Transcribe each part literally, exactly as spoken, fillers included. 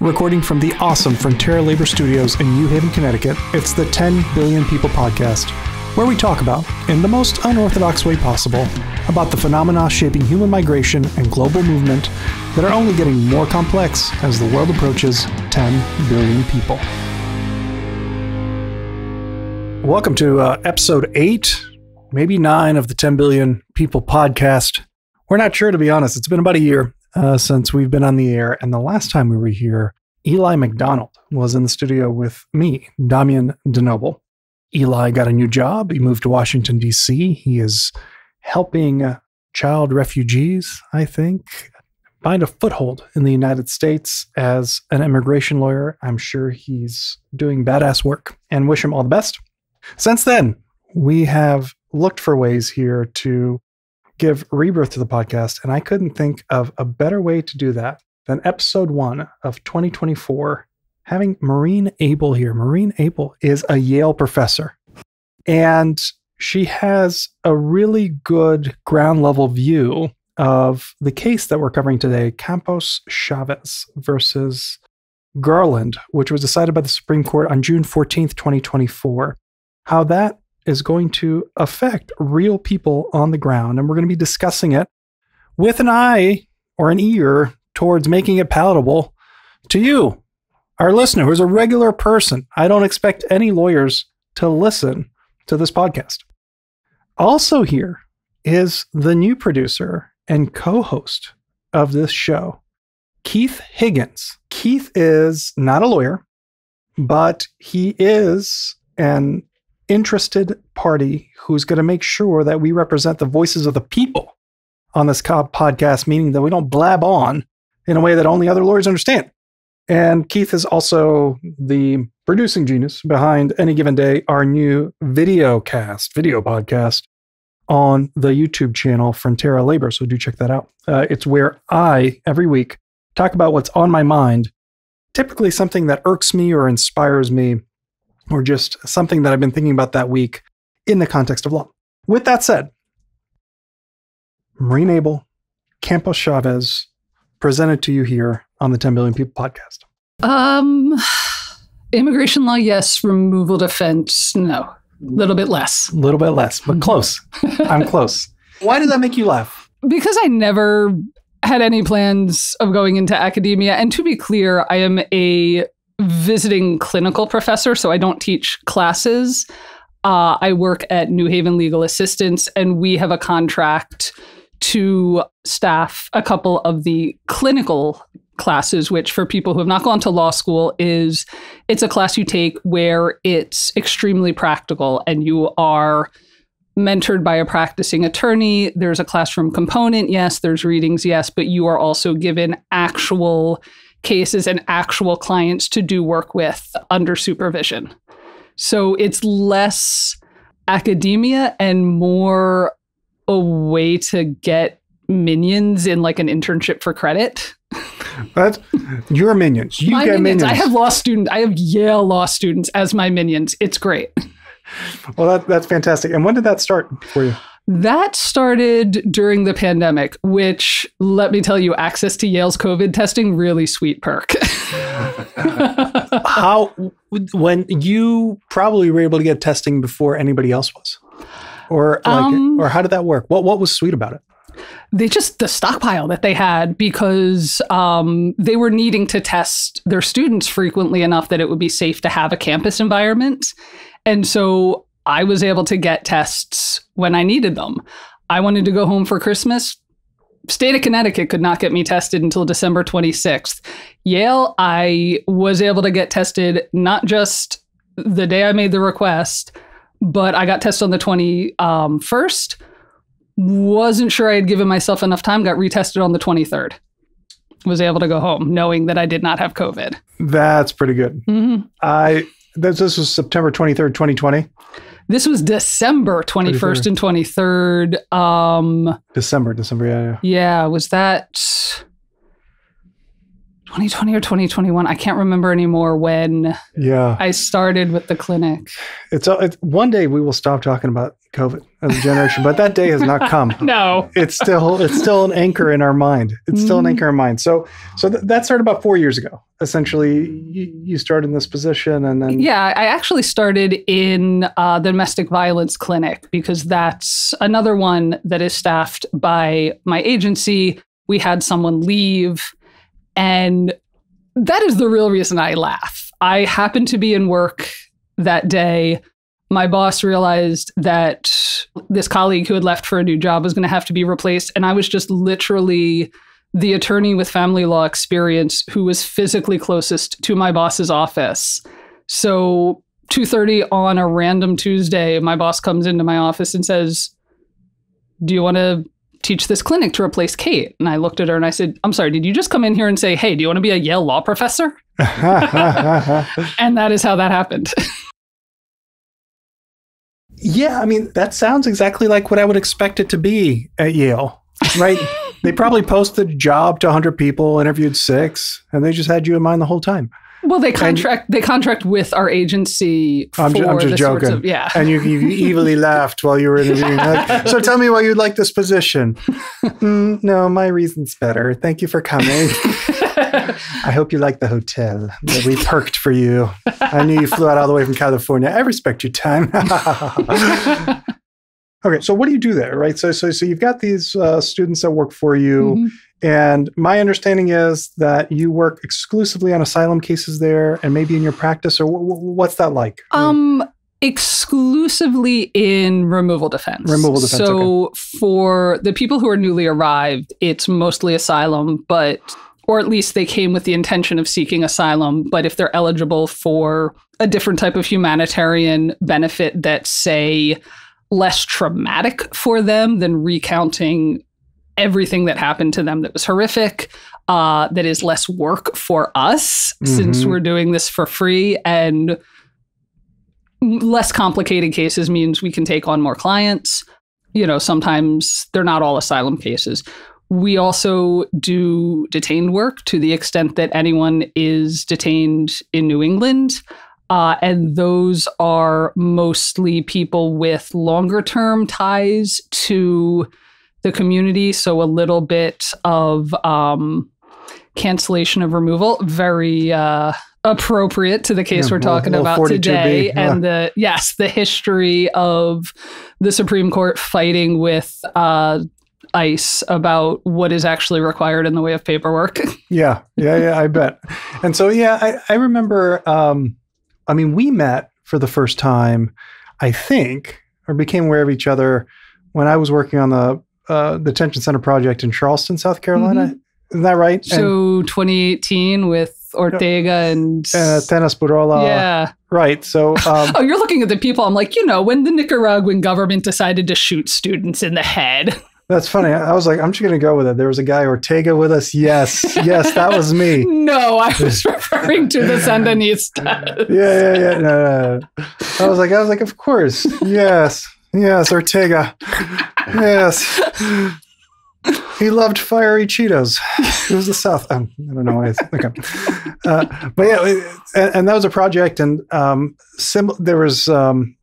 Recording from the awesome Frontera Labor Studios in New Haven, Connecticut, it's the ten billion People Podcast, where we talk about, in the most unorthodox way possible, about the phenomena shaping human migration and global movement that are only getting more complex as the world approaches ten billion people. Welcome to uh, episode eight, maybe nine of the ten billion People Podcast. We're not sure, to be honest. It's been about a year Uh, since we've been on the air. And the last time we were here, Eli McDonald was in the studio with me, Damjan DeNoble. Eli got a new job. He moved to Washington, D C. He is helping child refugees, I think, find a foothold in the United States as an immigration lawyer. I'm sure he's doing badass work, and wish him all the best. Since then, we have looked for ways here to give rebirth to the podcast, and I couldn't think of a better way to do that than episode one of twenty twenty-four, having Maureen Abell here. Maureen Abell is a Yale professor, and she has a really good ground level view of the case that we're covering today, Campos Chaves versus Garland, which was decided by the Supreme Court on June fourteenth, twenty twenty-four. How that is going to affect real people on the ground. And we're going to be discussing it with an eye or an ear towards making it palatable to you, our listener, who's a regular person. I don't expect any lawyers to listen to this podcast. Also here is the new producer and co-host of this show, Keith Higgons. Keith is not a lawyer, but he is an interested party who's going to make sure that we represent the voices of the people on this podcast, meaning that we don't blab on in a way that only other lawyers understand. And Keith is also the producing genius behind Any Given Day, our new video cast, video podcast on the YouTube channel Frontera Labor. So do check that out. Uh, it's where I, every week, talk about what's on my mind, typically something that irks me or inspires me, or just something that I've been thinking about that week in the context of law. With that said, Maureen Abell, Campos Chaves, presented to you here on the ten billion People Podcast. Um, immigration law, yes. Removal defense, no. A little bit less. A little bit less, but close. I'm close. Why did that make you laugh? Because I never had any plans of going into academia. And to be clear, I am a visiting clinical professor, so I don't teach classes. Uh, I work at New Haven Legal Assistance, and we have a contract to staff a couple of the clinical classes, which for people who have not gone to law school is, it's a class you take where it's extremely practical and you are mentored by a practicing attorney. There's a classroom component, yes. There's readings, yes. But you are also given actual cases and actual clients to do work with under supervision. So it's less academia and more a way to get minions in like an internship for credit. But your minions, you my get minions. minions. I have law students. I have Yale law students as my minions. It's great. Well, that, that's fantastic. And when did that start for you? That started during the pandemic, which, let me tell you, access to Yale's COVID testing, really sweet perk. How, when you probably were able to get testing before anybody else was, or like, um, or how did that work? What what was sweet about it? They just, the stockpile that they had, because um, they were needing to test their students frequently enough that it would be safe to have a campus environment, and so I was able to get tests when I needed them. I wanted to go home for Christmas. State of Connecticut could not get me tested until December twenty-sixth. Yale, I was able to get tested not just the day I made the request, but I got tested on the twenty-first. Wasn't sure I had given myself enough time, got retested on the twenty-third. Was able to go home knowing that I did not have COVID. That's pretty good. Mm-hmm. I... This was September twenty-third, twenty twenty. This was December twenty-first and twenty-third. Um, December, December, yeah, yeah. Yeah, was that twenty twenty or twenty twenty-one. I can't remember anymore when yeah. I started with the clinic. It's, it's one day we will stop talking about COVID as a generation, but that day has not come. No, it's still it's still an anchor in our mind. It's still mm. an anchor in our mind. So so th- that started about four years ago. Essentially, you, you started in this position, and then yeah, I actually started in uh, the domestic violence clinic because that's another one that is staffed by my agency. We had someone leave. And that is the real reason I laugh. I happened to be in work that day. My boss realized that this colleague who had left for a new job was going to have to be replaced. And I was just literally the attorney with family law experience who was physically closest to my boss's office. So two thirty on a random Tuesday, my boss comes into my office and says, "Do you want to teach this clinic to replace Kate?" And I looked at her and I said, "I'm sorry, did you just come in here and say, hey, do you want to be a Yale law professor?" And that is how that happened. Yeah, I mean, that sounds exactly like what I would expect it to be at Yale, right? They probably posted a job to one hundred people, interviewed six, and they just had you in mind the whole time. Well, they contract and, they contract with our agency for I'm just, I'm just the joking. Sorts of, yeah. And you, you evilly laughed while you were interviewing. Like, so tell me why you'd like this position. Mm, no, my reason's better. Thank you for coming. I hope you like the hotel that we perked for you. I knew you flew out all the way from California. I respect your time. Okay, so what do you do there, right? So so, so you've got these uh, students that work for you. Mm-hmm. And my understanding is that you work exclusively on asylum cases there and maybe in your practice, or w- w- what's that like? Um, exclusively in removal defense. Removal defense, So okay. For the people who are newly arrived, it's mostly asylum, but, or at least they came with the intention of seeking asylum, but if they're eligible for a different type of humanitarian benefit that's, say, less traumatic for them than recounting everything that happened to them that was horrific, uh, that is less work for us mm-hmm. since we're doing this for free, and less complicated cases means we can take on more clients. You know, sometimes they're not all asylum cases. We also do detained work to the extent that anyone is detained in New England. Uh, and those are mostly people with longer term ties to the community, so a little bit of um, cancellation of removal, very uh, appropriate to the case yeah, we're talking little, about little today, yeah. and the yes, the history of the Supreme Court fighting with uh, ICE about what is actually required in the way of paperwork. yeah, yeah, yeah, I bet. And so, yeah, I, I remember. Um, I mean, we met for the first time, I think, or became aware of each other when I was working on the Uh, detention center project in Charleston, South Carolina. Mm-hmm. Isn't that right? So and, twenty eighteen with Ortega and... and uh, Tenospirola. Yeah. Right. So... Um, oh, you're looking at the people. I'm like, you know, when the Nicaraguan government decided to shoot students in the head. That's funny. I was like, I'm just going to go with it. There was a guy, Ortega, with us. Yes. Yes, that was me. No, I was referring to the Sandinistas. yeah, yeah, yeah. No, no. I was like, I was like, of course. Yes. Yes, Ortega. Yes. He loved fiery Cheetos. It was the South. Um, I don't know why. It's, okay. Uh, but yeah, it, and, and that was a project. And um, sim- there was, um,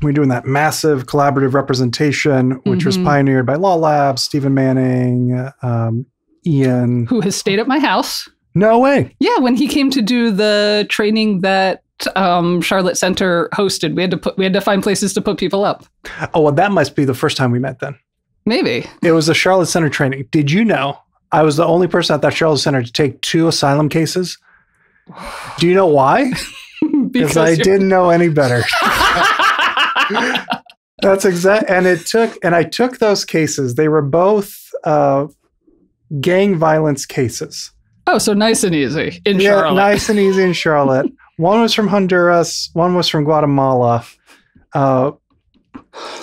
we were doing that massive collaborative representation, which mm-hmm. was pioneered by Law Labs, Stephen Manning, um, Ian. Who has stayed at my house. No way. Yeah, when he came to do the training that Um, Charlotte Center hosted. We had to put, we had to find places to put people up. Oh, well, that must be the first time we met then. Maybe. It was the Charlotte Center training. Did you know I was the only person at that Charlotte Center to take two asylum cases? Do you know why? Because I you're... didn't know any better. That's exact. And it took, and I took those cases. They were both uh, gang violence cases. Oh, so nice and easy in yeah, Charlotte. Nice and easy in Charlotte. One was from Honduras. One was from Guatemala. Uh,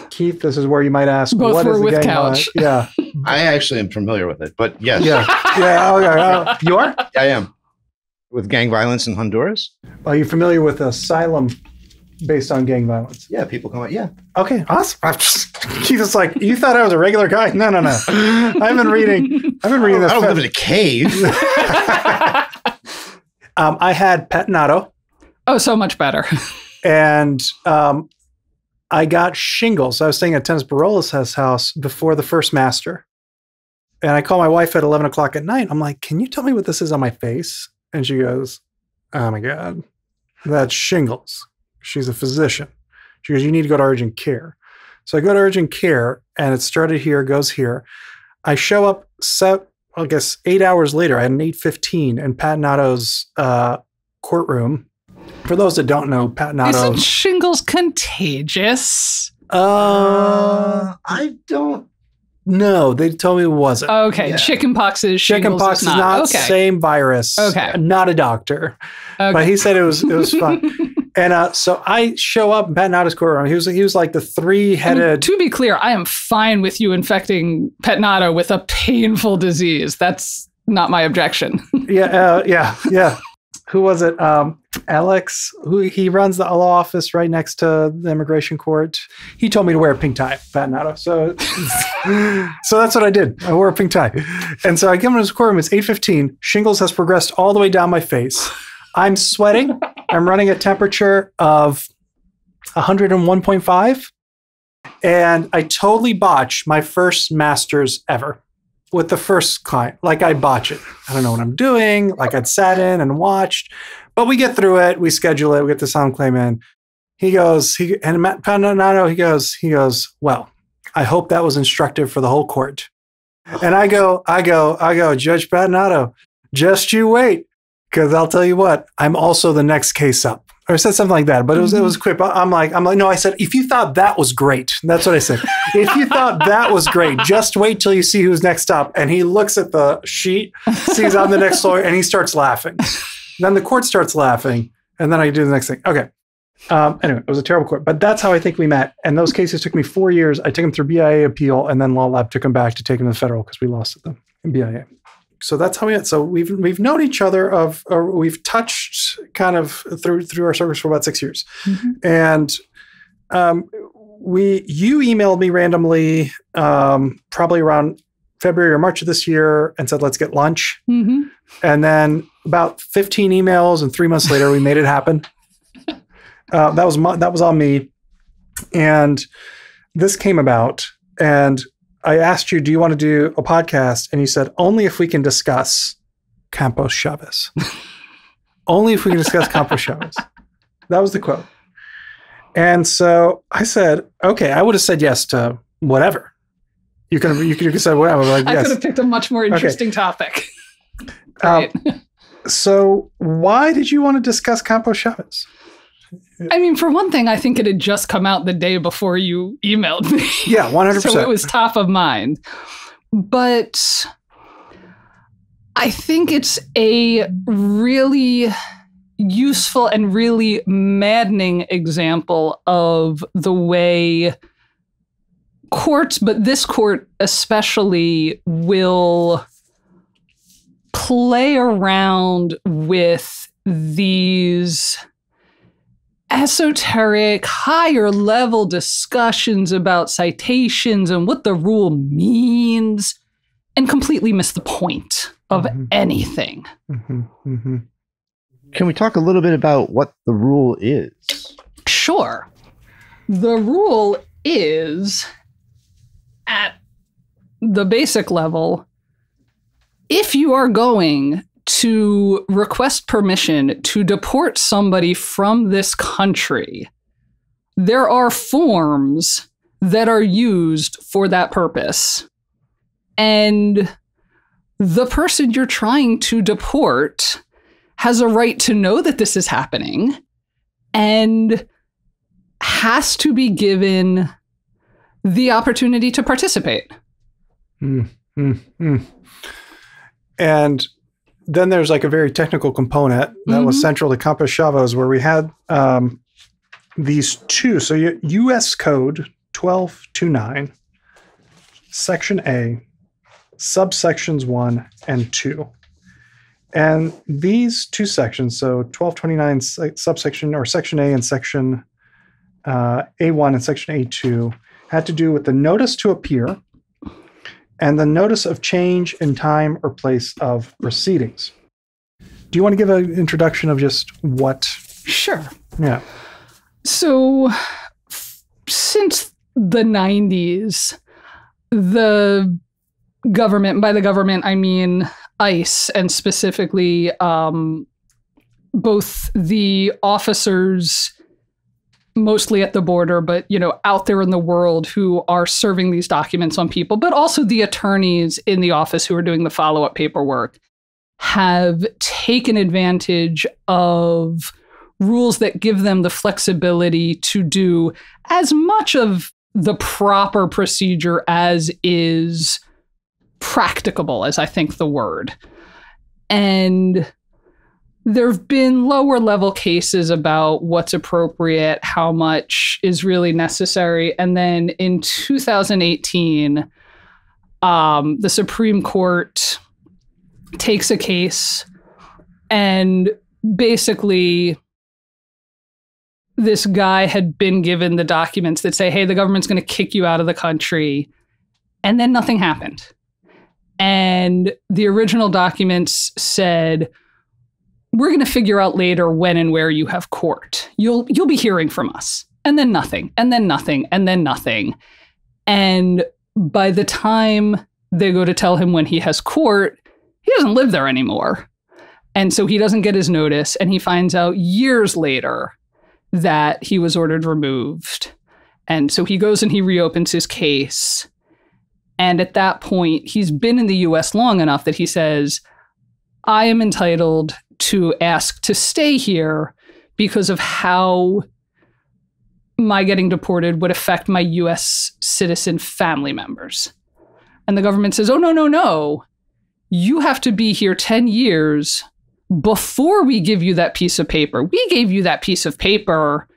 Keith, this is where you might ask, both what were is the with gang couch. Violence? Yeah, I actually am familiar with it, but yes. Yeah, yeah. Okay. Uh, you are? I am. With gang violence in Honduras? Are you familiar with asylum based on gang violence? Yeah, people come out. Yeah. Okay, awesome. I'm just, Keith is like, you thought I was a regular guy? No, no, no. I've been reading. I've been reading this. I don't, I don't live in a cave. Um, I had Pettinato. Oh, so much better. And um, I got shingles. I was staying at Tennis Barolas' house before the first master. And I call my wife at eleven o'clock at night. I'm like, can you tell me what this is on my face? And she goes, oh my God, that's shingles. She's a physician. She goes, you need to go to urgent care. So I go to urgent care, and it started here, goes here. I show up, set, I guess, eight hours later. I had an eight fifteen in Pattinato's uh, courtroom. For those that don't know, Pettinato. Isn't shingles contagious? Uh, I don't know. They told me it wasn't. Okay, yeah. Chickenpox is shingles. Chickenpox is not, not okay. Same virus. Okay, not a doctor, okay. But he said it was it was fun. And uh, so I show up in Pettinado's courtroom. He was he was like the three-headed. I mean, to be clear, I am fine with you infecting Pettinato with a painful disease. That's not my objection. yeah, uh, yeah, yeah. Who was it? Um, Alex, who he runs the law office right next to the immigration court. He told me to wear a pink tie, Pettinato. So, so that's what I did. I wore a pink tie. And so I came to his courtroom. It's eight fifteen. Shingles has progressed all the way down my face. I'm sweating. I'm running a temperature of one oh one point five. And I totally botched my first master's ever. With the first client, like I botch it. I don't know what I'm doing. Like I'd sat in and watched, but we get through it. We schedule it. We get the sound claim in. He goes, he and Matt Pettinato, he goes, he goes, well, I hope that was instructive for the whole court. And I go, I go, I go, Judge Pettinato, just you wait. Cause I'll tell you what, I'm also the next case up. Or I said something like that, but it was, mm-hmm. it was quick. I'm like, I'm like, no, I said, if you thought that was great, that's what I said. If you thought that was great, just wait till you see who's next up. And he looks at the sheet, sees I'm the next lawyer, and he starts laughing. Then the court starts laughing. And then I do the next thing. Okay. Um, anyway, it was a terrible court, but that's how I think we met. And those cases took me four years. I took them through B I A appeal, and then Law Lab took them back to take them to the federal because we lost them in B I A. So that's how we met. So we've we've known each other of, or we've touched kind of through through our circles for about six years, mm-hmm. and um, we you emailed me randomly, um, probably around February or March of this year, and said let's get lunch, mm-hmm. and then about fifteen emails and three months later we made it happen. Uh, that was my, that was on me, and this came about and. I asked you, do you want to do a podcast? And you said, only if we can discuss Campos Chaves. Only if we can discuss Campos Chaves. That was the quote. And so I said, okay, I would have said yes to whatever. You could have, you could, you could say whatever. Like, I yes. could have picked a much more interesting okay. topic. um, so why did you want to discuss Campos Chaves? I mean, for one thing, I think it had just come out the day before you emailed me. Yeah, one hundred percent. So it was top of mind. But I think it's a really useful and really maddening example of the way courts, but this court especially, will play around with these esoteric, higher level discussions about citations and what the rule means, and completely miss the point of mm-hmm. anything. Mm-hmm. Mm-hmm. Can we talk a little bit about what the rule is? Sure. The rule is, at the basic level, if you are going to request permission to deport somebody from this country, there are forms that are used for that purpose. And the person you're trying to deport has a right to know that this is happening and has to be given the opportunity to participate. Mm, mm, mm. And then there's like a very technical component that mm-hmm. was central to Campos Chaves, where we had um, these two. So U S Code twelve twenty-nine, Section A, subsections one and two. And these two sections, so twelve twenty-nine subsection or Section A and Section uh, A one and Section A two, had to do with the notice to appear and the notice of change in time or place of proceedings. do you want to give an introduction of just what? Sure. Yeah. So since the nineties, the government, by the government, I mean ICE, and specifically um, both the officers mostly at the border, but, you know, out there in the world who are serving these documents on people, but also the attorneys in the office who are doing the follow-up paperwork, have taken advantage of rules that give them the flexibility to do as much of the proper procedure as is practicable, as I think the word. And there have been lower level cases about what's appropriate, how much is really necessary. And then in two thousand eighteen, um, the Supreme Court takes a case, and basically this guy had been given the documents that say, hey, the government's going to kick you out of the country. And then nothing happened. And the original documents said, we're going to figure out later when and where you have court. You'll you'll be hearing from us. And then nothing, and then nothing, and then nothing. And by the time they go to tell him when he has court, he doesn't live there anymore. And so he doesn't get his notice. And he finds out years later that he was ordered removed. And so he goes and he reopens his case. And at that point, he's been in the U S long enough that he says, I am entitled to ask to stay here because of how my getting deported would affect my U S citizen family members. And the government says, oh, no, no, no. You have to be here ten years before we give you that piece of paper. We gave you that piece of paper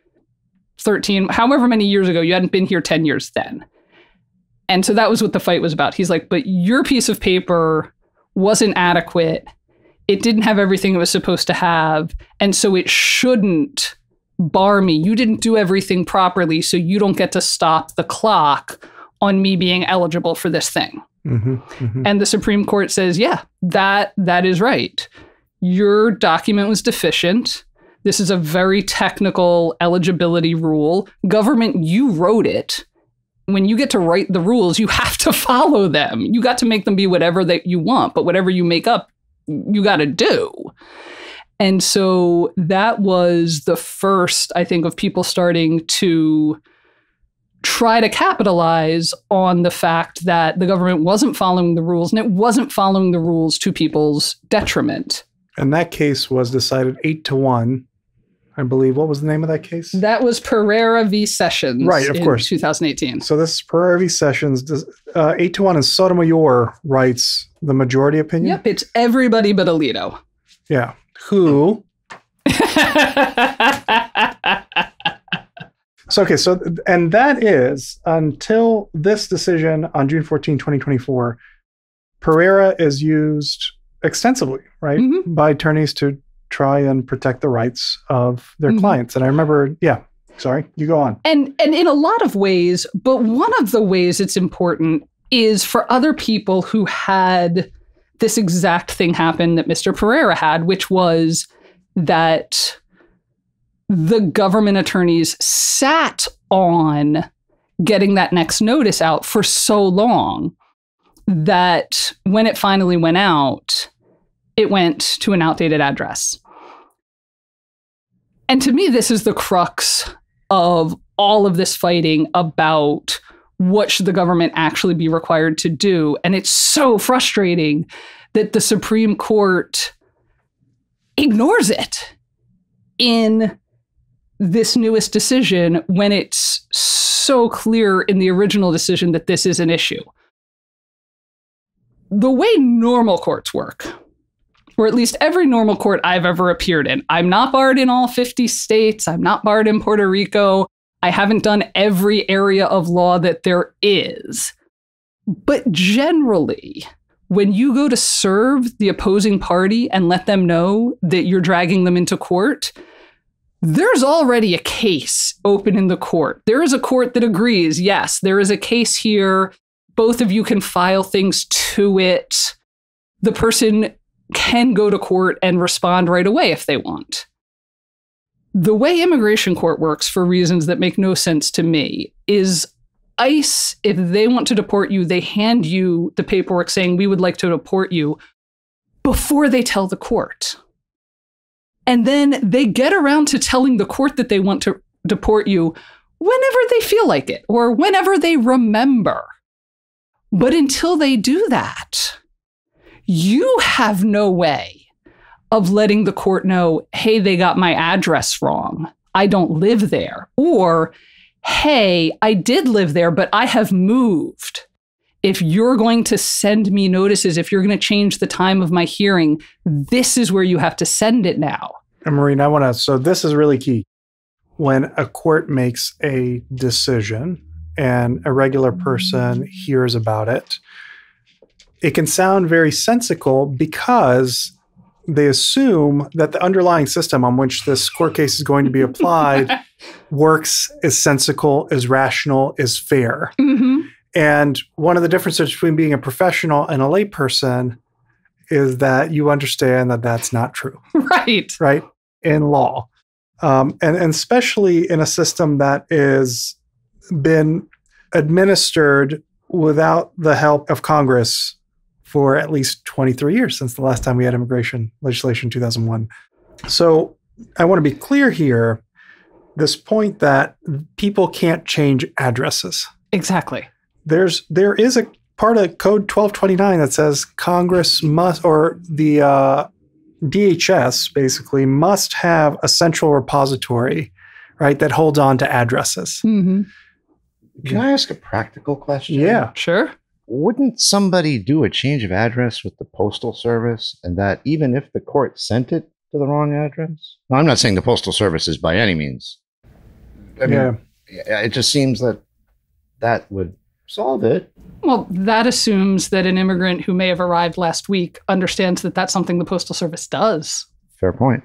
thirteen, however many years ago. You hadn't been here ten years then. And so that was what the fight was about. He's like, but your piece of paper wasn't adequate. It didn't have everything it was supposed to have. And so it shouldn't bar me. You didn't do everything properly, so you don't get to stop the clock on me being eligible for this thing. Mm-hmm, mm-hmm. And the Supreme Court says, yeah, that that is right. Your document was deficient. This is a very technical eligibility rule. Government, you wrote it. When you get to write the rules, you have to follow them. You got to make them be whatever that you want, but whatever you make up, you got to do. And so that was the first, I think, of people starting to try to capitalize on the fact that the government wasn't following the rules, and it wasn't following the rules to people's detriment. And that case was decided eight to one, I believe. What was the name of that case? That was Pereira v. Sessions. Right, of course. two thousand eighteen. So this is Pereira v. Sessions. Uh, eight to one is Sotomayor writes the majority opinion. Yep, it's everybody but Alito. Yeah. Who? So, okay, so, and that is, until this decision on June fourteenth, twenty twenty-four, Pereira is used extensively, right, mm-hmm. by attorneys to try and protect the rights of their mm-hmm. clients. And I remember, yeah, sorry, you go on. And, and in a lot of ways, but one of the ways it's important is for other people who had this exact thing happen that Mister Pereira had, which was that the government attorneys sat on getting that next notice out for so long that when it finally went out, it went to an outdated address. And to me, this is the crux of all of this fighting about what should the government actually be required to do. And it's so frustrating that the Supreme Court ignores it in this newest decision, when it's so clear in the original decision that this is an issue. The way normal courts work, or at least every normal court I've ever appeared in, I'm not barred in all fifty states. I'm not barred in Puerto Rico. I haven't done every area of law that there is. But generally, when you go to serve the opposing party and let them know that you're dragging them into court, there's already a case open in the court. There is a court that agrees, yes, there is a case here. Both of you can file things to it. The person can go to court and respond right away if they want. The way immigration court works, for reasons that make no sense to me, is ICE, if they want to deport you, they hand you the paperwork saying, we would like to deport you, before they tell the court. And then they get around to telling the court that they want to deport you whenever they feel like it or whenever they remember. But until they do that, you have no way of letting the court know, hey, they got my address wrong. I don't live there. Or, hey, I did live there, but I have moved. If you're going to send me notices, if you're going to change the time of my hearing, this is where you have to send it now. And Maureen, I want to, so this is really key. When a court makes a decision and a regular person hears about it, it can sound very sensical because they assume that the underlying system on which this court case is going to be applied works, is sensical, is rational, is fair. Mm-hmm. And one of the differences between being a professional and a layperson is that you understand that that's not true. Right. Right? In law. Um, and, and especially in a system that has been administered without the help of Congress for at least twenty-three years since the last time we had immigration legislation, two thousand one. So I want to be clear here, this point that people can't change addresses. Exactly. There's, there is a part of Code twelve twenty-nine that says Congress must, or the uh, D H S basically must have a central repository, right, that holds on to addresses. Mm-hmm. Can I ask a practical question? Yeah. Sure. Wouldn't somebody do a change of address with the Postal Service, and that even if the court sent it to the wrong address? Now, I'm not saying the Postal Service is by any means. I mean, yeah. It just seems that that would solve it. Well, that assumes that an immigrant who may have arrived last week understands that that's something the Postal Service does. Fair point.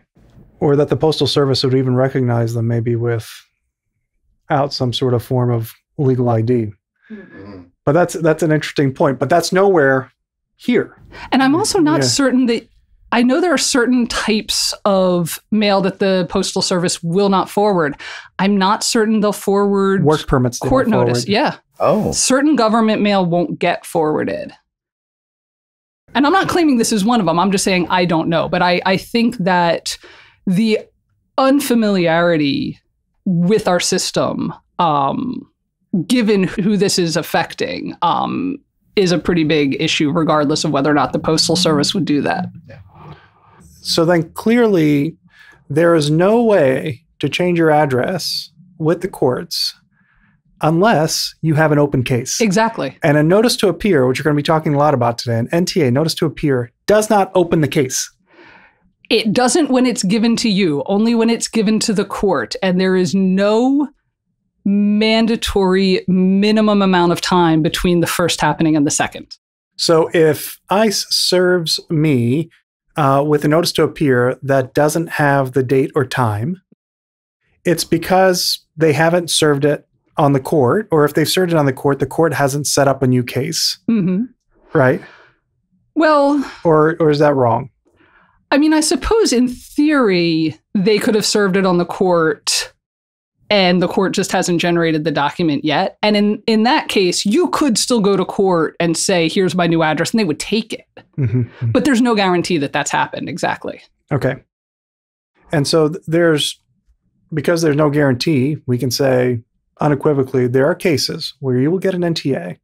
Or that the Postal Service would even recognize them, maybe without some sort of form of legal I D. Mm-hmm. But that's that's an interesting point. But that's nowhere here. And I'm also not yeah. certain that, I know there are certain types of mail that the Postal Service will not forward. I'm not certain they'll forward work permits, court notice. Forward. Yeah. Oh. Certain government mail won't get forwarded. And I'm not claiming this is one of them. I'm just saying I don't know. But I, I think that the unfamiliarity with our system, um, given who this is affecting, um, is a pretty big issue, regardless of whether or not the Postal Service would do that. Yeah. So then clearly, there is no way to change your address with the courts unless you have an open case. Exactly. And a notice to appear, which you're going to be talking a lot about today, an N T A, notice to appear, does not open the case. It doesn't when it's given to you, only when it's given to the court. And there is no mandatory minimum amount of time between the first happening and the second. So if ICE serves me Uh, with a notice to appear that doesn't have the date or time, it's because they haven't served it on the court, or if they've served it on the court, the court hasn't set up a new case, mm-hmm. right? Well, or or is that wrong? I mean, I suppose in theory they could have served it on the court, and the court just hasn't generated the document yet. And in in that case, you could still go to court and say, "Here's my new address," and they would take it. Mm-hmm. But there's no guarantee that that's happened. Exactly. Okay. And so there's, because there's no guarantee, we can say unequivocally, there are cases where you will get an N T A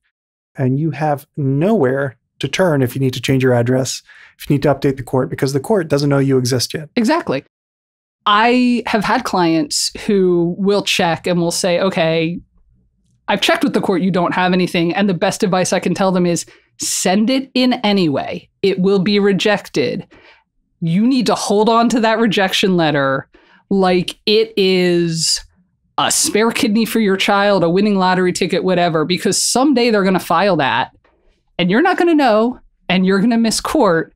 and you have nowhere to turn if you need to change your address, if you need to update the court, because the court doesn't know you exist yet. Exactly. I have had clients who will check and will say, okay, I've checked with the court, you don't have anything. And the best advice I can tell them is, send it in anyway. It will be rejected. You need to hold on to that rejection letter like it is a spare kidney for your child, a winning lottery ticket, whatever, because someday they're going to file that and you're not going to know and you're going to miss court.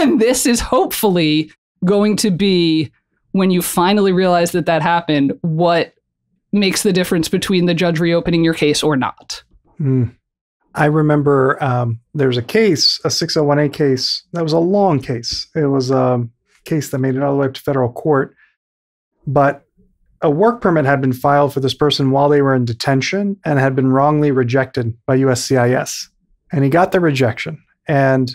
And this is hopefully going to be, when you finally realize that that happened, what makes the difference between the judge reopening your case or not. Mm. I remember um, there was a case, a six oh one A case. That was a long case. It was a case that made it all the way up to federal court. But a work permit had been filed for this person while they were in detention and had been wrongly rejected by U S C I S. And he got the rejection. And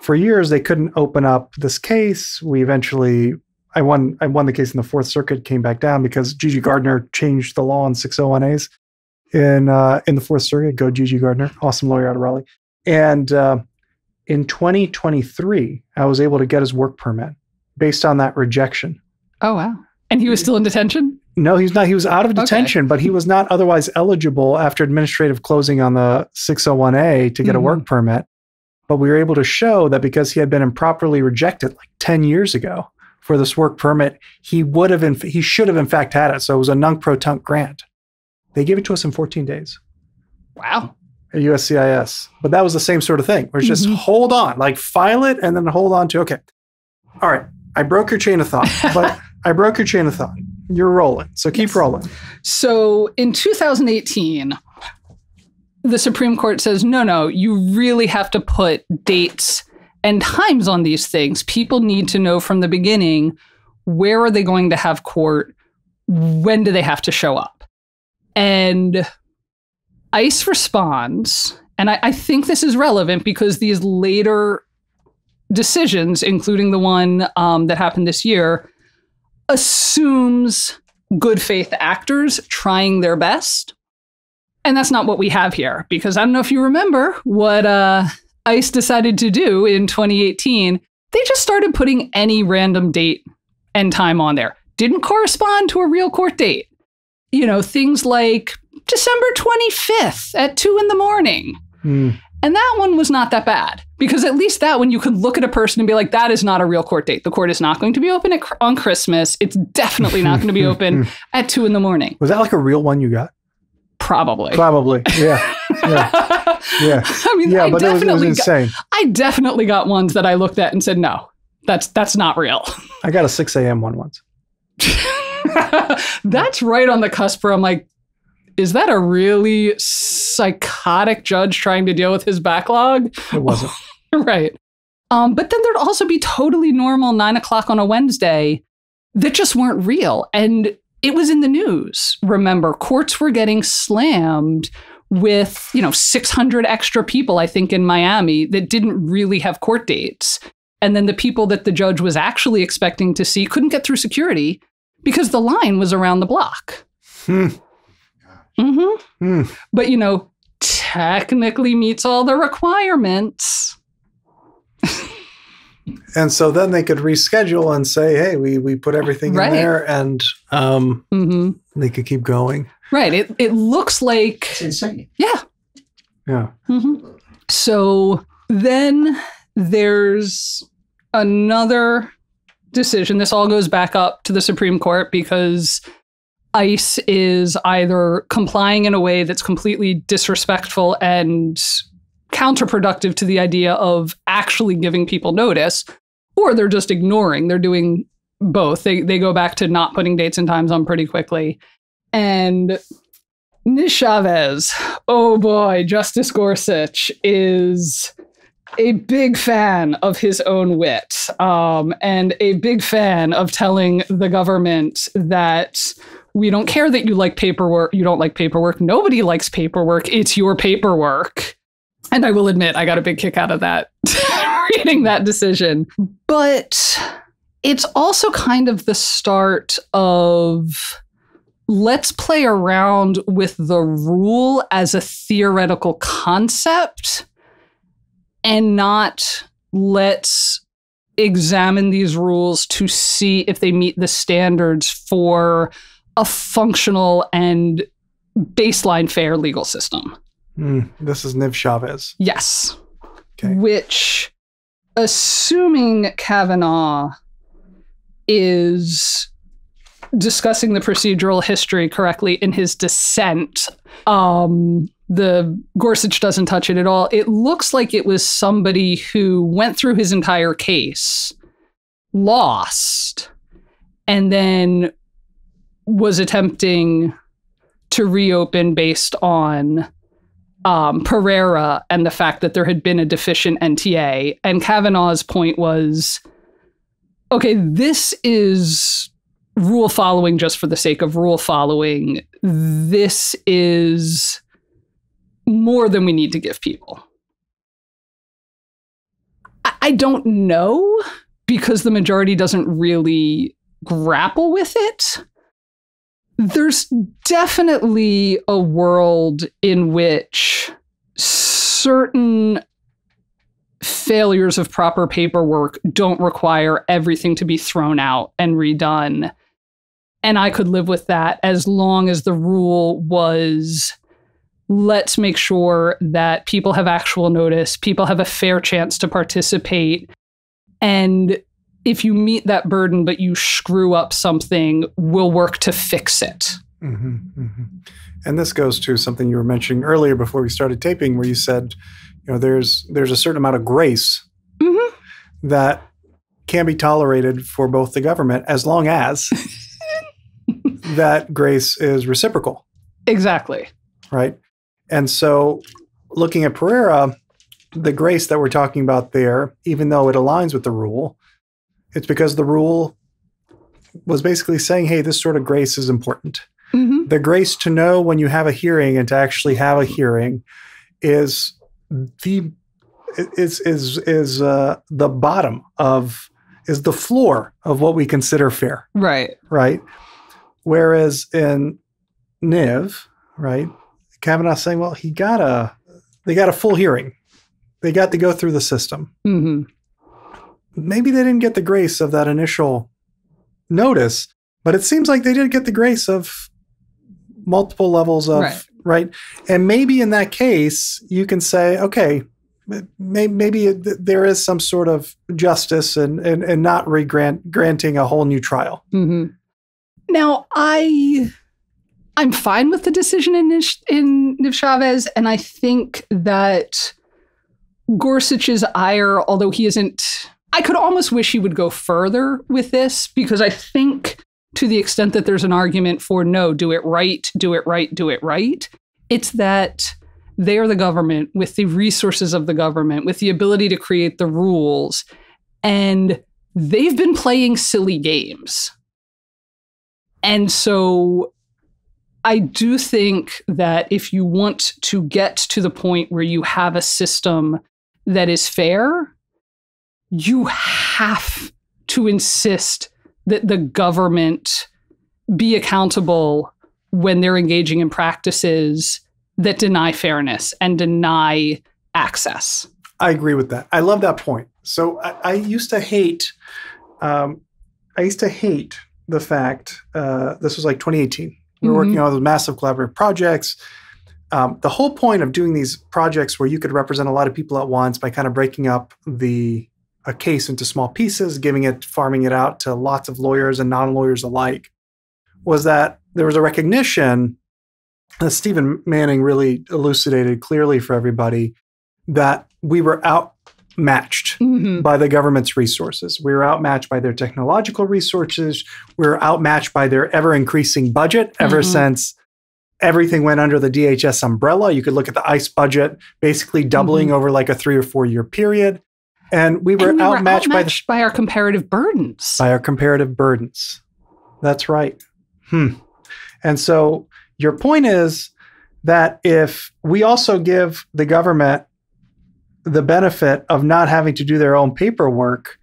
for years, they couldn't open up this case. We eventually, I won, I won the case in the Fourth Circuit, came back down because Gigi Gardner changed the law on six oh one A's. In uh, in the Fourth Circuit, go Gigi Gardner, awesome lawyer out of Raleigh. And uh, in twenty twenty-three, I was able to get his work permit based on that rejection. Oh wow! And he was still in detention? No, he's not. He was out of detention, okay. But he was not otherwise eligible after administrative closing on the six oh one A to get mm-hmm. a work permit. But we were able to show that because he had been improperly rejected like ten years ago for this work permit, he would have in, he should have in fact had it. So it was a nunc pro tunc grant. They gave it to us in fourteen days. Wow. At U S C I S. But that was the same sort of thing. Where it's just mm-hmm. hold on, like file it and then hold on to, okay. All right. I broke your chain of thought, but I broke your chain of thought. You're rolling. So keep yes. rolling. So in two thousand eighteen, the Supreme Court says, no, no, you really have to put dates and times on these things. People need to know from the beginning, where are they going to have court? When do they have to show up? And ICE responds, and I, I think this is relevant because these later decisions, including the one um, that happened this year, assumes good faith actors trying their best. And that's not what we have here, because I don't know if you remember what uh, ICE decided to do in twenty eighteen. They just started putting any random date and time on there. Didn't correspond to a real court date. You know, things like December twenty-fifth at two in the morning. Mm. And that one was not that bad, because at least that one you could look at a person and be like, that is not a real court date. The court is not going to be open at, on Christmas. It's definitely not going to be open at two in the morning. Was that like a real one you got? Probably. Probably. Yeah. Yeah. Yeah. I mean, yeah, I, but definitely it was, it was insane. Got, I definitely got ones that I looked at and said, no, that's, that's not real. I got a six a m one once. That's right on the cusp where I'm like, is that a really psychotic judge trying to deal with his backlog? It wasn't. Right. Um, but then there'd also be totally normal nine o'clock on a Wednesday that just weren't real. And it was in the news. Remember, courts were getting slammed with, you know, six hundred extra people, I think, in Miami that didn't really have court dates. And then the people that the judge was actually expecting to see couldn't get through security, because the line was around the block. Hmm. Mm-hmm. Mm. But, you know, technically meets all the requirements. And so then they could reschedule and say, hey, we, we put everything right in there, and um, mm-hmm. they could keep going. Right. It, it looks like... It's insane. Yeah. Yeah. Mm-hmm. So then there's another... decision. This all goes back up to the Supreme Court because ICE is either complying in a way that's completely disrespectful and counterproductive to the idea of actually giving people notice, or they're just ignoring. They're doing both. They they go back to not putting dates and times on pretty quickly. And Niz-Chavez, oh boy, Justice Gorsuch is a big fan of his own wit, um, and a big fan of telling the government that we don't care that you like paperwork. You don't like paperwork. Nobody likes paperwork. It's your paperwork. And I will admit, I got a big kick out of that, reading that decision. But it's also kind of the start of let's play around with the rule as a theoretical concept, and not let's examine these rules to see if they meet the standards for a functional and baseline fair legal system. Mm, this is Niz-Chavez. Yes. Okay. Which, assuming Kavanaugh is discussing the procedural history correctly in his dissent, um... the Gorsuch doesn't touch it at all. It looks like it was somebody who went through his entire case, lost, and then was attempting to reopen based on um, Pereira and the fact that there had been a deficient N T A. And Kavanaugh's point was, okay, this is rule following just for the sake of rule following. This is more than we need to give people. I, I don't know, because the majority doesn't really grapple with it. There's definitely a world in which certain failures of proper paperwork don't require everything to be thrown out and redone. And I could live with that as long as the rule was, let's make sure that people have actual notice, people have a fair chance to participate. And if you meet that burden, but you screw up something, we'll work to fix it. Mm-hmm, mm-hmm. And this goes to something you were mentioning earlier before we started taping, where you said, you know, there's there's a certain amount of grace mm-hmm. that can be tolerated for both the government, as long as that grace is reciprocal. Exactly. Right. And so looking at Pereira, the grace that we're talking about there, even though it aligns with the rule, it's because the rule was basically saying, hey, this sort of grace is important. Mm-hmm. The grace to know when you have a hearing and to actually have a hearing is the is is is uh, the bottom of is the floor of what we consider fair. Right. Right. Whereas in N I V, right, Kavanaugh's saying, well, he got a they got a full hearing. They got to go through the system. Mm-hmm. Maybe they didn't get the grace of that initial notice, but it seems like they did get the grace of multiple levels of, right? right? And maybe in that case, you can say, okay, may, maybe it, there is some sort of justice and and, and not re-grant, granting a whole new trial. Mm-hmm. Now, I, I'm fine with the decision in, in Niz-Chavez, and I think that Gorsuch's ire, although he isn't... I could almost wish he would go further with this, because I think to the extent that there's an argument for, no, do it right, do it right, do it right, it's that they are the government with the resources of the government, with the ability to create the rules, and they've been playing silly games. And so I do think that if you want to get to the point where you have a system that is fair, you have to insist that the government be accountable when they're engaging in practices that deny fairness and deny access. I agree with that. I love that point. So I, I used to hate, um, I used to hate the fact, uh, this was like twenty eighteen. We were mm-hmm. working on those massive collaborative projects. Um, the whole point of doing these projects where you could represent a lot of people at once by kind of breaking up the a case into small pieces, giving it, farming it out to lots of lawyers and non-lawyers alike, was that there was a recognition that Stephen Manning really elucidated clearly for everybody, that we were outmatched mm-hmm. by the government's resources. We were outmatched by their technological resources. We were outmatched by their ever-increasing budget ever mm-hmm. since everything went under the D H S umbrella. You could look at the ICE budget basically doubling mm-hmm. over like a three or four year period. And we were, and we were outmatched, outmatched by, the, by our comparative burdens. By our comparative burdens. That's right. Hmm. And so your point is that if we also give the government the benefit of not having to do their own paperwork,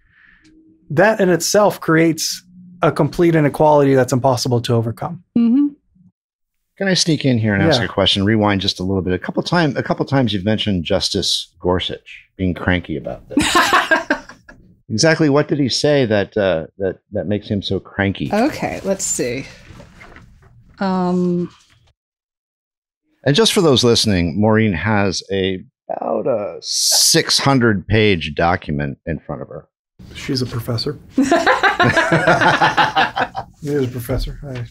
that in itself creates a complete inequality that's impossible to overcome. Mm-hmm. Can I sneak in here and yeah. ask a question? Rewind just a little bit. A couple time, a couple times you've mentioned Justice Gorsuch being cranky about this. Exactly what did he say that uh, that that makes him so cranky? Okay, let's see. Um, and just for those listening, Maureen has a about a six hundred page document in front of her. She's a professor. He is a professor. I,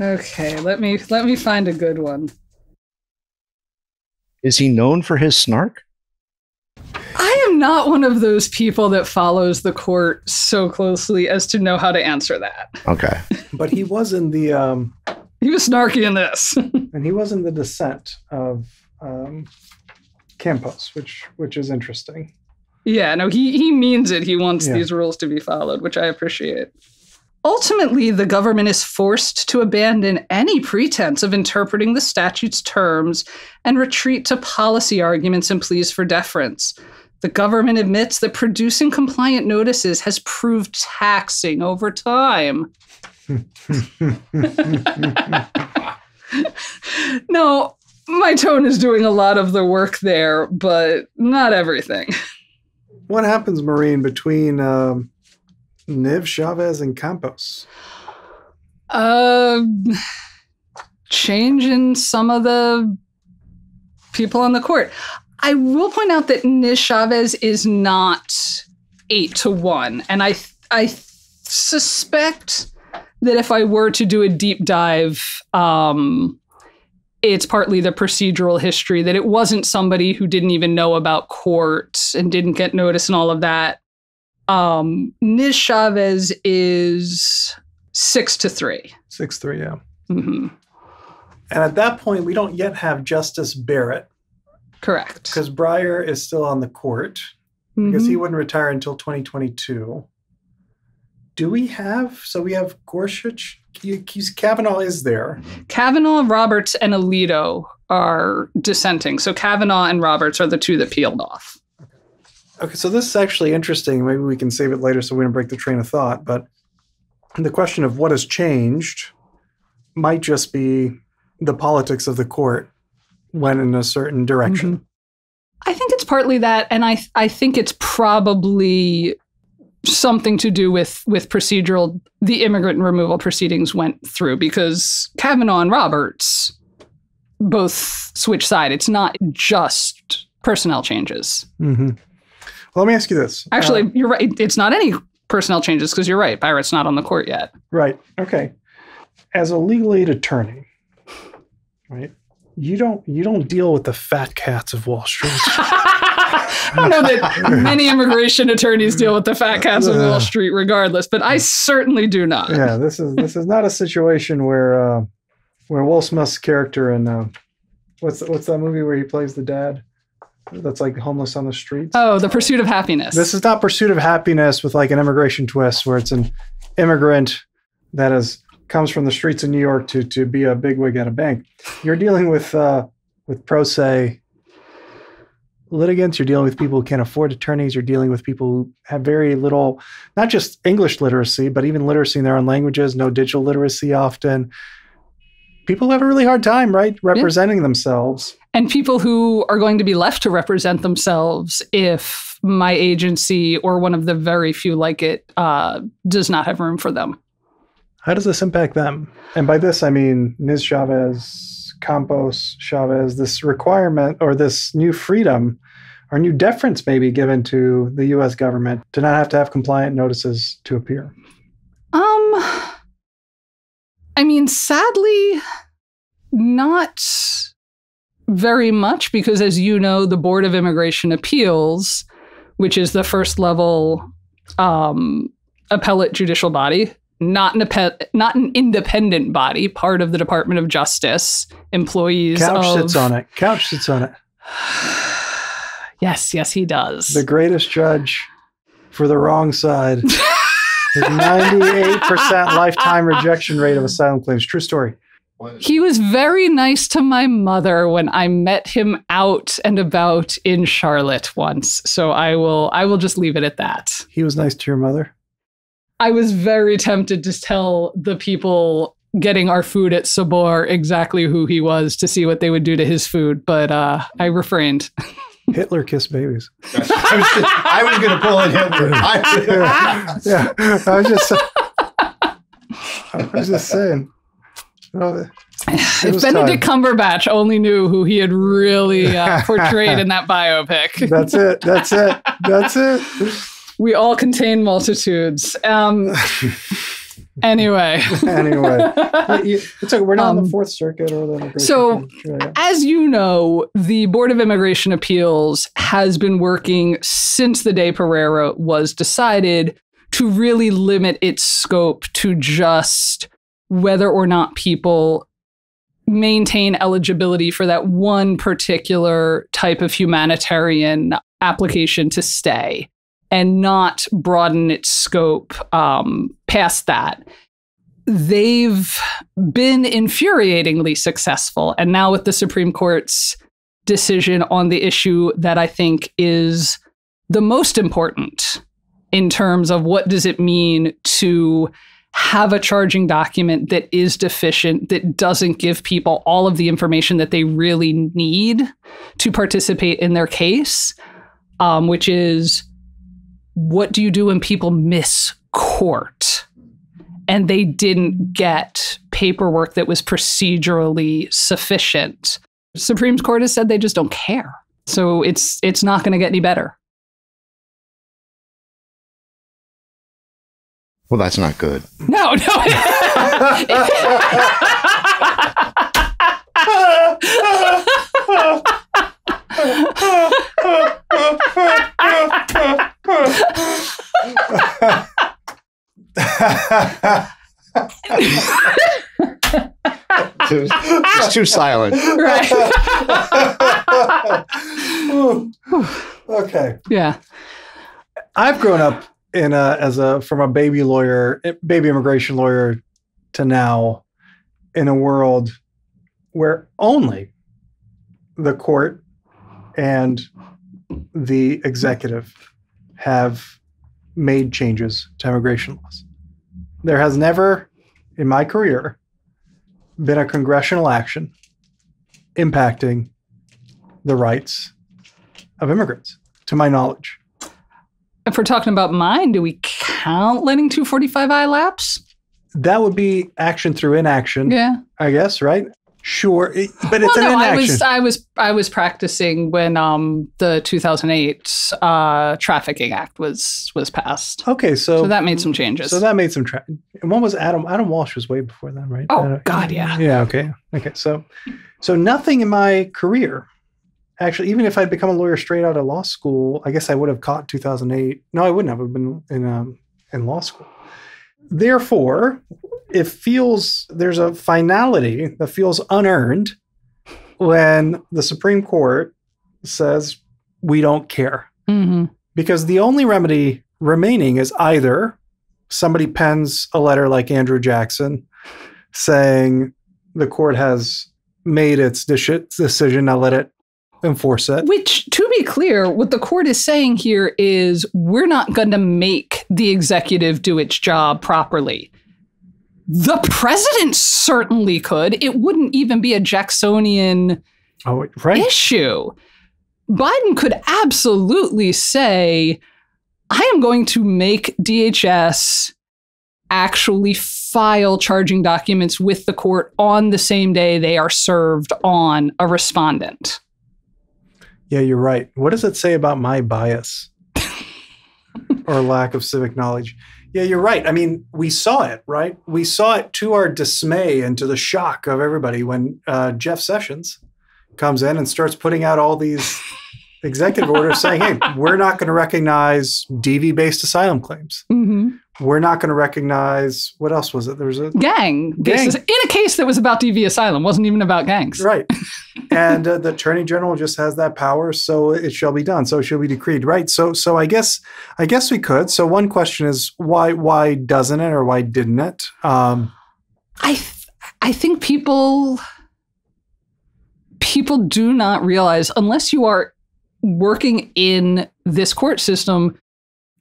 Okay, let me let me find a good one. Is he known for his snark? I am not one of those people that follows the court so closely as to know how to answer that. Okay. But he was in the... Um, he was snarky in this. And he was in the dissent of um, Campos, which which is interesting. Yeah, no, he, he means it. He wants yeah. these rules to be followed, which I appreciate. Ultimately, the government is forced to abandon any pretense of interpreting the statute's terms and retreat to policy arguments and pleas for deference. The government admits that producing compliant notices has proved taxing over time. No, my tone is doing a lot of the work there, but not everything. What happens, Maureen, between um, Niz-Chavez and Campos? Uh, change in some of the people on the court. I will point out that Niz-Chavez is not eight to one. And I I suspect that if I were to do a deep dive, um, it's partly the procedural history, that it wasn't somebody who didn't even know about court and didn't get notice and all of that. Um, Niz-Chavez is six to three. Six, three, yeah. Mm-hmm. And at that point, we don't yet have Justice Barrett. Correct. Because Breyer is still on the court, mm-hmm. because he wouldn't retire until twenty twenty-two. Do we have? So we have Gorsuch. Kavanaugh is there. Kavanaugh, Roberts, and Alito are dissenting. So Kavanaugh and Roberts are the two that peeled off. Okay, okay, so this is actually interesting. Maybe we can save it later so we don't break the train of thought. But the question of what has changed might just be the politics of the court went in a certain direction. Mm-hmm. I think it's partly that. And I, I think it's probably something to do with with procedural, the immigrant removal proceedings went through because Kavanaugh and Roberts both switch side. It's not just personnel changes. Mm-hmm. Well, let me ask you this. Actually, uh, you're right. It's not any personnel changes because you're right. Barrett's not on the court yet. Right. Okay. As a legal aid attorney, right, you don't you don't deal with the fat cats of Wall Street. I don't know that many immigration attorneys deal with the fat cats of Wall Street regardless, but I certainly do not. Yeah, this is this is not a situation where uh, where Will Smith's character in uh, what's what's that movie where he plays the dad that's like homeless on the streets? Oh, The Pursuit of Happiness. This is not Pursuit of Happiness with like an immigration twist where it's an immigrant that is comes from the streets of New York to to be a bigwig at a bank. You're dealing with uh, with pro se litigants, you're dealing with people who can't afford attorneys, you're dealing with people who have very little, not just English literacy, but even literacy in their own languages, no digital literacy often. People have a really hard time, right, representing yeah. themselves. And people who are going to be left to represent themselves if my agency or one of the very few like it uh, does not have room for them. How does this impact them? And by this, I mean Niz-Chavez, Campos, Chavez, this requirement or this new freedom or new deference maybe given to the U S government to not have to have compliant notices to appear? Um, I mean, sadly, not very much because, as you know, the Board of Immigration Appeals, which is the first level um, appellate judicial body, Not an, ape- not an independent body, part of the Department of Justice, employees Couch of... sits on it. Couch sits on it. Yes, yes, he does. The greatest judge for the wrong side. His ninety-eight percent lifetime rejection rate of asylum claims. True story. He was very nice to my mother when I met him out and about in Charlotte once. So I will, I will just leave it at that. He was nice to your mother? I was very tempted to tell the people getting our food at Sabor exactly who he was to see what they would do to his food, but uh, I refrained. Hitler kissed babies. I was going to pull in Hitler. I, yeah, yeah, I was just, I was just saying. Well, if Benedict time. Cumberbatch only knew who he had really uh, portrayed in that biopic. That's it. That's it. That's it. We all contain multitudes. Um, anyway. anyway. It's like we're not um, on the Fourth Circuit or the. So, yeah. as you know, the Board of Immigration Appeals has been working since the day Pereira was decided to really limit its scope to just whether or not people maintain eligibility for that one particular type of humanitarian application to stay and not broaden its scope um, past that. They've been infuriatingly successful. And now with the Supreme Court's decision on the issue that I think is the most important in terms of what does it mean to have a charging document that is deficient, that doesn't give people all of the information that they really need to participate in their case, um, which is, what do you do when people miss court and they didn't get paperwork that was procedurally sufficient? Supreme Court has said they just don't care. So it's it's not going to get any better. Well, that's not good. No, no. It's too silent. Right. Okay. Yeah. I've grown up in a, as a from a baby lawyer, baby immigration lawyer, to now, in a world where only the court and the executive have made changes to immigration laws. There has never, in my career, been a congressional action impacting the rights of immigrants, to my knowledge. If we're talking about mine, do we count letting two forty-five I lapse? That would be action through inaction. Yeah, I guess, right? Sure, it, but well, it's an no, inaction. I was, I was, I was practicing when um, the two thousand eight uh, Trafficking Act was was passed. Okay, so, so that made some changes. So that made some. Tra- and what was Adam? Adam Walsh was way before then, right? Oh uh, God, yeah. Yeah. Okay. Okay. So, so nothing in my career. Actually, even if I'd become a lawyer straight out of law school, I guess I would have caught two thousand eight. No, I wouldn't have. I would have been in, um, in law school. Therefore, it feels there's a finality that feels unearned when the Supreme Court says we don't care. Mm-hmm. Because the only remedy remaining is either somebody pens a letter like Andrew Jackson saying the court has made its decision, now let it enforce it. Which, to be clear, what the court is saying here is we're not going to make the executive do its job properly. The president certainly could. It wouldn't even be a Jacksonian oh, right. issue. Biden could absolutely say, I am going to make D H S actually file charging documents with the court on the same day they are served on a respondent. Yeah, you're right. What does it say about my bias or lack of civic knowledge? Yeah, you're right. I mean, we saw it, right? We saw it to our dismay and to the shock of everybody when uh, Jeff Sessions comes in and starts putting out all these executive orders saying, hey, we're not going to recognize D V-based asylum claims. Mm-hmm. We're not going to recognize, what else was it? There was a gang. gang. In a case that was about D V asylum, wasn't even about gangs. Right. And uh, the attorney general just has that power. So it shall be done. So it shall be decreed. Right. So, so I guess, I guess we could. So one question is why, why doesn't it, or why didn't it? Um, I, th- I think people, people do not realize, unless you are working in this court system,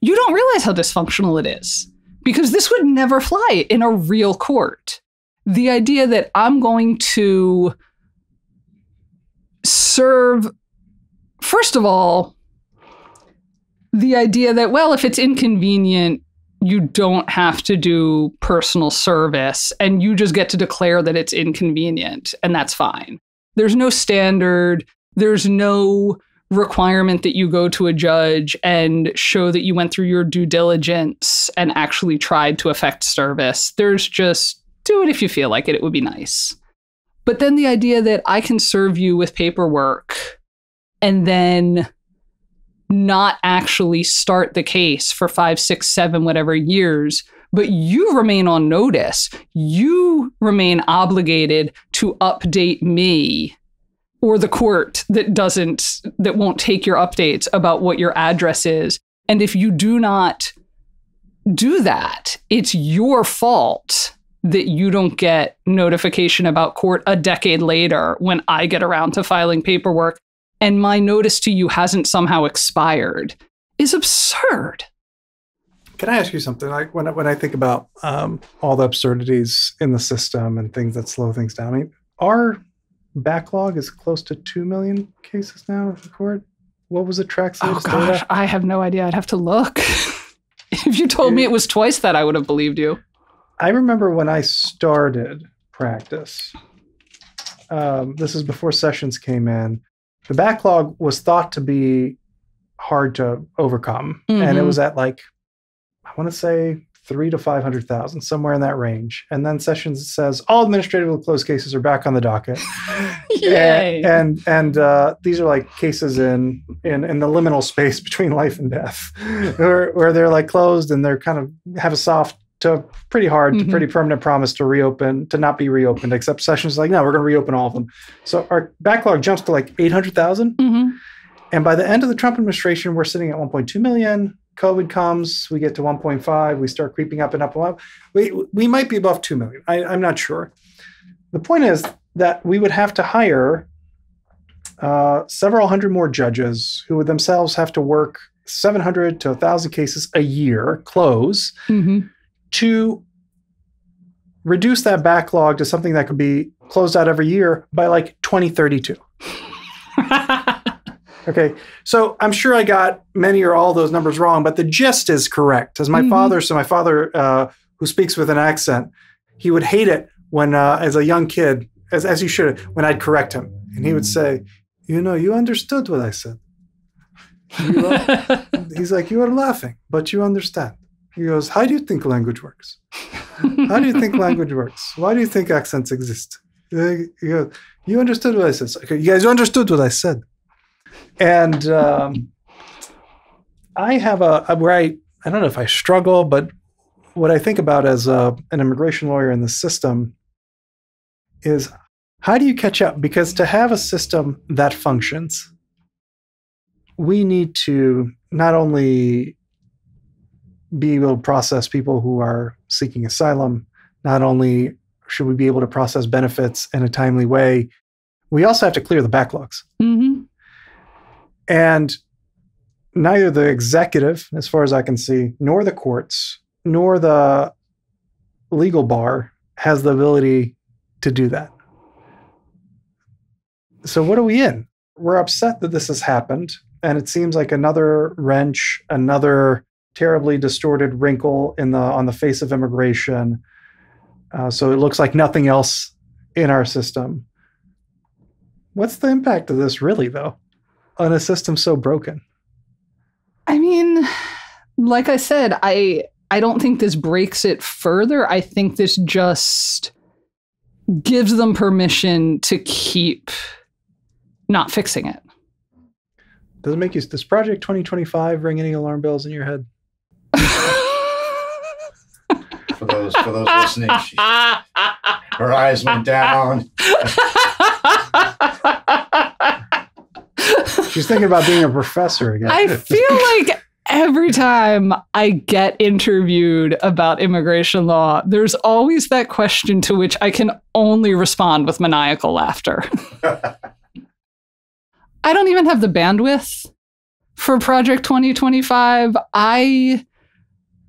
you don't realize how dysfunctional it is, because this would never fly in a real court. The idea that I'm going to serve, first of all, the idea that, well, if it's inconvenient, you don't have to do personal service and you just get to declare that it's inconvenient and that's fine. There's no standard. There's no requirement that you go to a judge and show that you went through your due diligence and actually tried to effect service. There's just, do it if you feel like it. It would be nice. But then the idea that I can serve you with paperwork and then not actually start the case for five, six, seven, whatever years, but you remain on notice. You remain obligated to update me or the court that doesn't, that won't take your updates about what your address is. And if you do not do that, it's your fault that you don't get notification about court a decade later when I get around to filing paperwork and my notice to you hasn't somehow expired is absurd. Can I ask you something? Like when, when I think about um, all the absurdities in the system and things that slow things down, I mean, our backlog is close to two million cases now at the court. What was the track? Oh, gosh, data? I have no idea. I'd have to look. If you told me it was twice that, I would have believed you. I remember when I started practice, um, this is before Sessions came in, the backlog was thought to be hard to overcome. Mm-hmm. And it was at like, I want to say three to five hundred thousand, somewhere in that range. And then Sessions says, all administratively closed cases are back on the docket. Yay. And and, and uh, these are like cases in, in in the liminal space between life and death, where, where they're like closed and they're kind of have a soft to pretty hard, mm-hmm. to pretty permanent promise to reopen, to not be reopened, except Sessions is like, no, we're going to reopen all of them. So our backlog jumps to like eight hundred thousand. Mm-hmm. And by the end of the Trump administration, we're sitting at one point two million. COVID comes, we get to one point five, we start creeping up and up and up. We, we might be above two million. I, I'm not sure. The point is that we would have to hire uh, several hundred more judges who would themselves have to work seven hundred to one thousand cases a year, close, mm-hmm. to reduce that backlog to something that could be closed out every year by like twenty thirty-two. Okay, so I'm sure I got many or all those numbers wrong, but the gist is correct. As my mm-hmm. father, so my father, uh, who speaks with an accent, he would hate it when, uh, as a young kid, as, as he should, when I'd correct him. And he would say, you know, you understood what I said. You are, he's like, you are laughing, but you understand. He goes, how do you think language works? How do you think language works? Why do you think accents exist? He goes, you understood what I said. Okay, you guys understood what I said. And um, I have a, where I, I don't know if I struggle, but what I think about as a, an immigration lawyer in the system is how do you catch up? Because to have a system that functions, we need to not only be able to process people who are seeking asylum, not only should we be able to process benefits in a timely way, we also have to clear the backlogs. Mm-hmm. And neither the executive, as far as I can see, nor the courts, nor the legal bar has the ability to do that. So what are we in? We're upset that this has happened. And it seems like another wrench, another terribly distorted wrinkle in the on the face of immigration. Uh, so it looks like nothing else in our system. What's the impact of this really, though? On a system so broken? I mean, like I said, I I don't think this breaks it further. I think this just gives them permission to keep not fixing it. Does it make you, does Project twenty twenty-five ring any alarm bells in your head? For those for those listening, she, her eyes went down. She's thinking about being a professor again. I feel like every time I get interviewed about immigration law, there's always that question to which I can only respond with maniacal laughter. I don't even have the bandwidth for Project twenty twenty-five. I,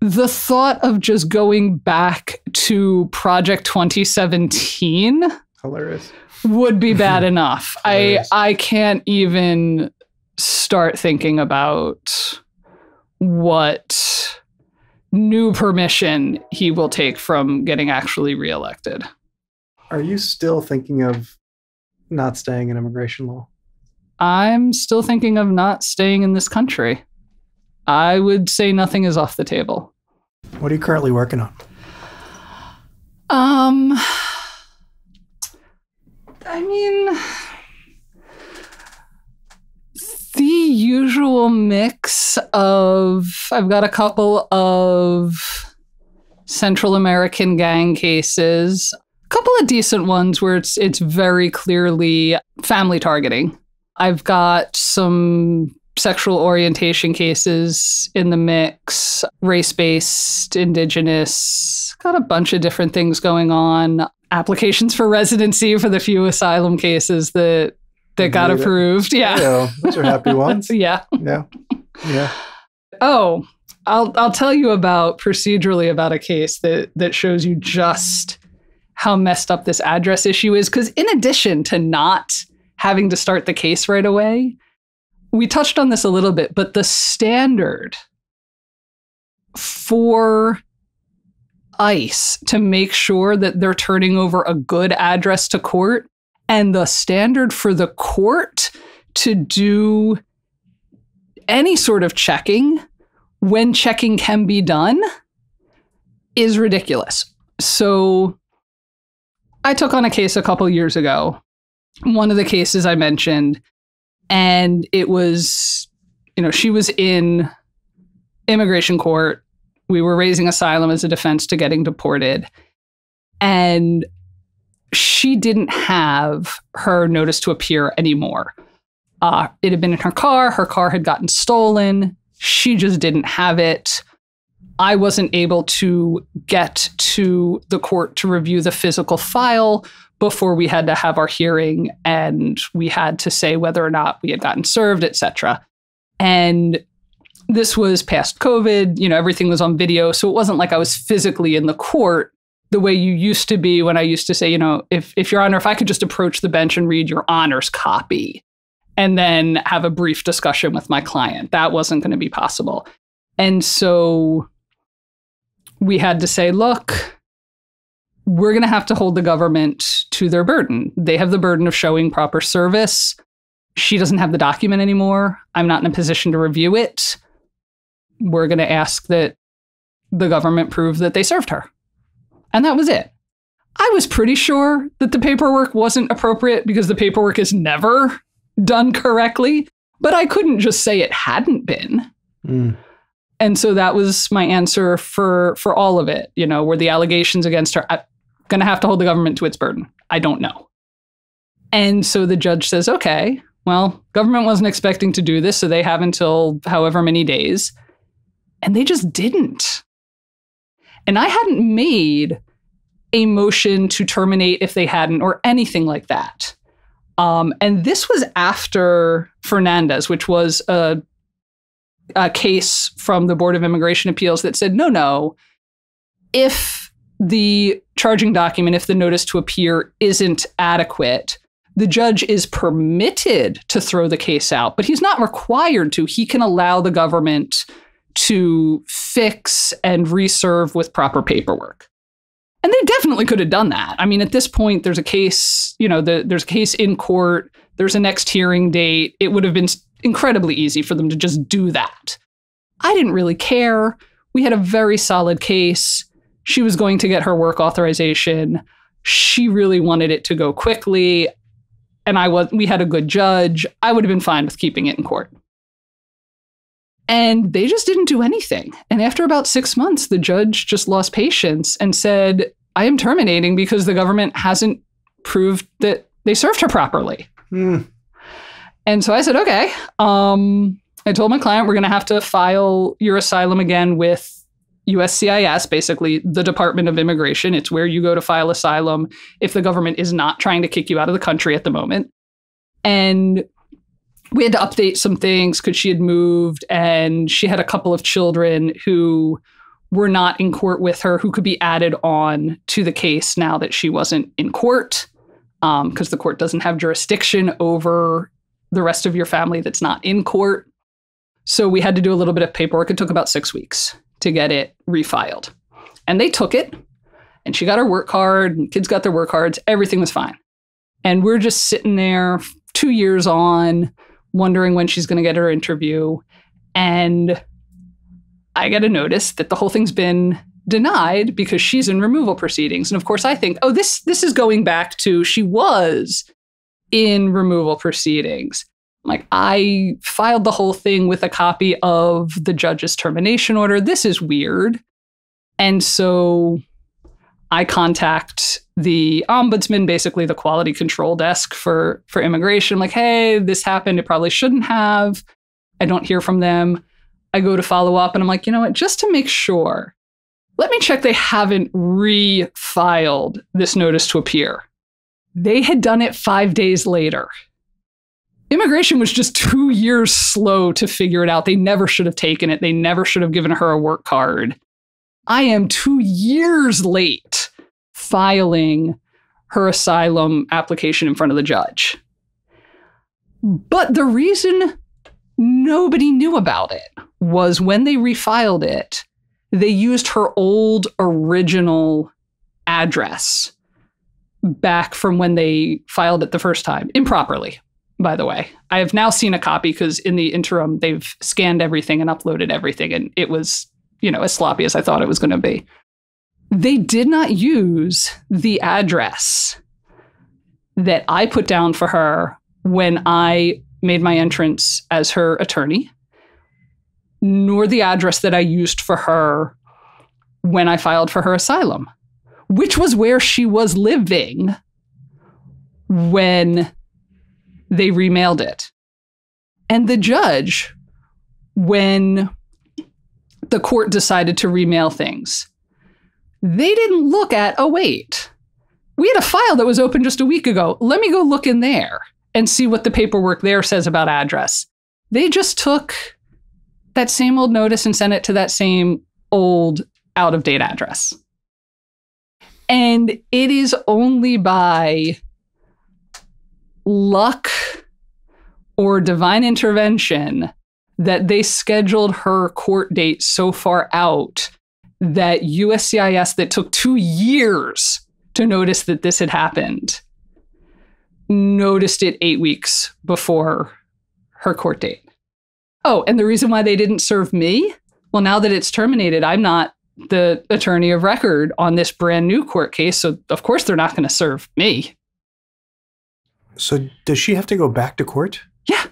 the thought of just going back to Project twenty seventeen. Hilarious. Would be bad enough. I I can't even start thinking about what new permission he will take from getting actually reelected. Are you still thinking of not staying in immigration law? I'm still thinking of not staying in this country. I would say nothing is off the table. What are you currently working on? Um... I mean, the usual mix of, I've got a couple of Central American gang cases, a couple of decent ones where it's it's very clearly family targeting. I've got some sexual orientation cases in the mix, race-based, indigenous, got a bunch of different things going on. Applications for residency for the few asylum cases that that got yeah. approved. Yeah. yeah. Those are happy ones. yeah. Yeah. Yeah. Oh, I'll I'll tell you about procedurally about a case that that shows you just how messed up this address issue is, because in addition to not having to start the case right away, we touched on this a little bit, but the standard for ICE to make sure that they're turning over a good address to court, and the standard for the court to do any sort of checking when checking can be done, is ridiculous. So I took on a case a couple years ago, one of the cases I mentioned, and it was, you know, she was in immigration court. We were raising asylum as a defense to getting deported. And she didn't have her notice to appear anymore. Uh, it had been in her car. Her car had gotten stolen. She just didn't have it. I wasn't able to get to the court to review the physical file before we had to have our hearing, and we had to say whether or not we had gotten served, et cetera. And this was past COVID. You know, everything was on video. So it wasn't like I was physically in the court the way you used to be when I used to say, you know, if, if Your Honor, if I could just approach the bench and read Your Honor's copy and then have a brief discussion with my client, that wasn't going to be possible. And so we had to say, look, we're going to have to hold the government to their burden. They have the burden of showing proper service. She doesn't have the document anymore. I'm not in a position to review it. We're going to ask that the government prove that they served her. And that was it. I was pretty sure that the paperwork wasn't appropriate because the paperwork is never done correctly, but I couldn't just say it hadn't been. Mm. And so that was my answer for for all of it. You know, were the allegations against her, I'm going to have to hold the government to its burden. I don't know. And so the judge says, okay, well, government wasn't expecting to do this, so they have until however many days. And they just didn't. And I hadn't made a motion to terminate if they hadn't or anything like that. Um, and this was after Fernandez, which was a a case from the Board of Immigration Appeals that said, no, no, if the charging document, if the notice to appear isn't adequate, the judge is permitted to throw the case out, but he's not required to. He can allow the government to fix and reserve with proper paperwork. And they definitely could have done that. I mean, at this point, there's a case, you know, the, there's a case in court, there's a next hearing date. It would have been incredibly easy for them to just do that. I didn't really care. We had a very solid case. She was going to get her work authorization. She really wanted it to go quickly. And I was, we had a good judge. I would have been fine with keeping it in court. And they just didn't do anything. And after about six months, the judge just lost patience and said, I am terminating because the government hasn't proved that they served her properly. Mm. And so I said, okay, um, I told my client, we're going to have to file your asylum again with U S C I S, basically the Department of Immigration. It's where you go to file asylum if the government is not trying to kick you out of the country at the moment. And we had to update some things because she had moved and she had a couple of children who were not in court with her, who could be added on to the case now that she wasn't in court, um, because the court doesn't have jurisdiction over the rest of your family that's not in court. So we had to do a little bit of paperwork. It took about six weeks to get it refiled. And they took it, and she got her work card, and kids got their work cards. Everything was fine. And we're just sitting there two years on, wondering when she's going to get her interview. And I get a notice that the whole thing's been denied because she's in removal proceedings. And of course I think, oh, this, this is going back to she was in removal proceedings. Like, I filed the whole thing with a copy of the judge's termination order. This is weird. And so I contact the ombudsman, basically the quality control desk for, for immigration. I'm like, hey, this happened. It probably shouldn't have. I don't hear from them. I go to follow up and I'm like, you know what, just to make sure, let me check they haven't refiled this notice to appear. They had done it five days later. Immigration was just two years slow to figure it out. They never should have taken it. They never should have given her a work card. I am two years late filing her asylum application in front of the judge. But the reason nobody knew about it was when they refiled it, they used her old original address back from when they filed it the first time, improperly, by the way. I have now seen a copy because in the interim, they've scanned everything and uploaded everything, and it was, you know, as sloppy as I thought it was going to be. They did not use the address that I put down for her when I made my entrance as her attorney, nor the address that I used for her when I filed for her asylum, which was where she was living when they remailed it. And the judge, when the court decided to remail things, they didn't look at, oh, wait, we had a file that was open just a week ago. Let me go look in there and see what the paperwork there says about address. They just took that same old notice and sent it to that same old out-of-date address. And it is only by luck or divine intervention that they scheduled her court date so far out that U S C I S, that took two years to notice that this had happened, noticed it eight weeks before her court date. Oh, and the reason why they didn't serve me? Well, now that it's terminated, I'm not the attorney of record on this brand new court case, so of course they're not going to serve me. So does she have to go back to court? Yeah.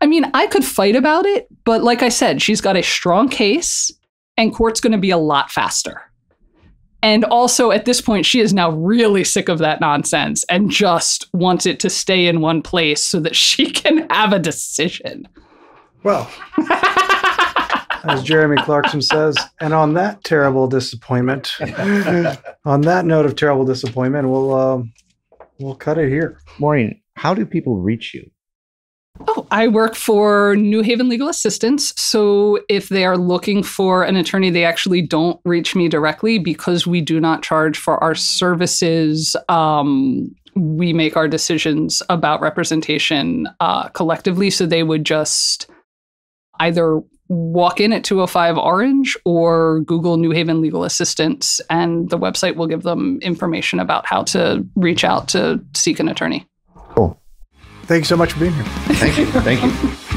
I mean, I could fight about it, but like I said, she's got a strong case and court's going to be a lot faster. And also at this point, she is now really sick of that nonsense and just wants it to stay in one place so that she can have a decision. Well, as Jeremy Clarkson says, and on that terrible disappointment, on that note of terrible disappointment, we'll, um, we'll cut it here. Maureen, how do people reach you? Oh, I work for New Haven Legal Assistance. So if they are looking for an attorney, they actually don't reach me directly because we do not charge for our services. Um, we make our decisions about representation uh, collectively. So they would just either walk in at two oh five Orange or Google New Haven Legal Assistance, and the website will give them information about how to reach out to seek an attorney. Cool. Thanks so much for being here. Thank you. Thank you.